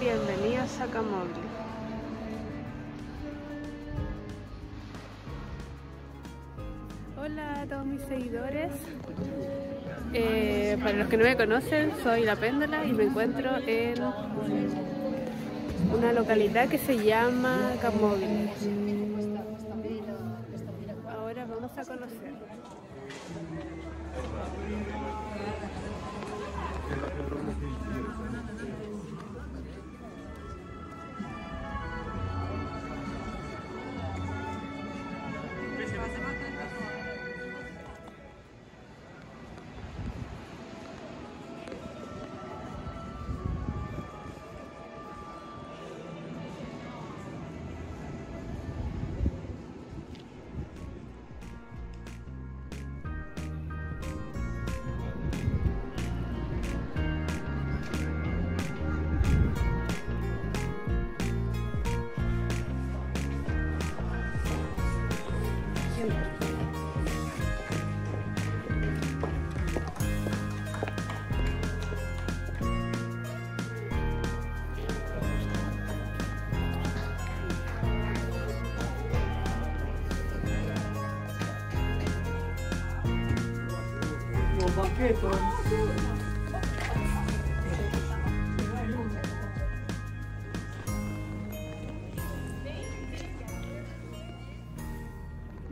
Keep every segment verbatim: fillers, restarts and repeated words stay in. Bienvenidos a Camogli. Hola a todos mis seguidores. Eh, para los que no me conocen, soy La Péndola y me encuentro en una localidad que se llama Camogli. Ahora vamos a conocer.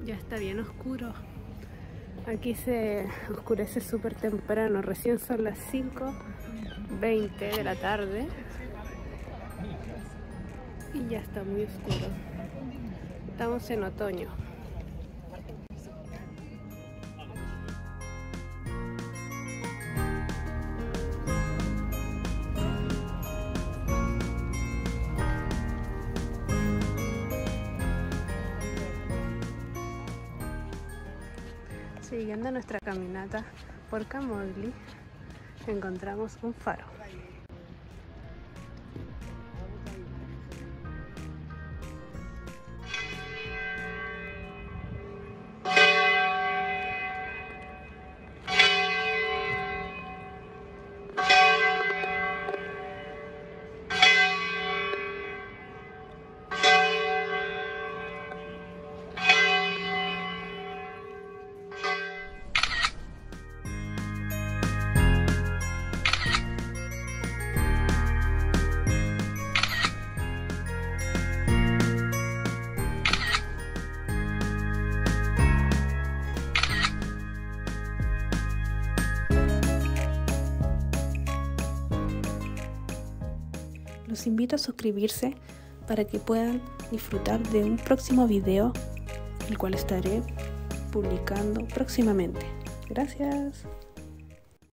Ya está bien oscuro. Aquí se oscurece súper temprano. Recién son las cinco veinte de la tarde y ya está muy oscuro. Estamos en otoño. Siguiendo nuestra caminata por Camogli, encontramos un faro. Los invito a suscribirse para que puedan disfrutar de un próximo video, el cual estaré publicando próximamente. Gracias.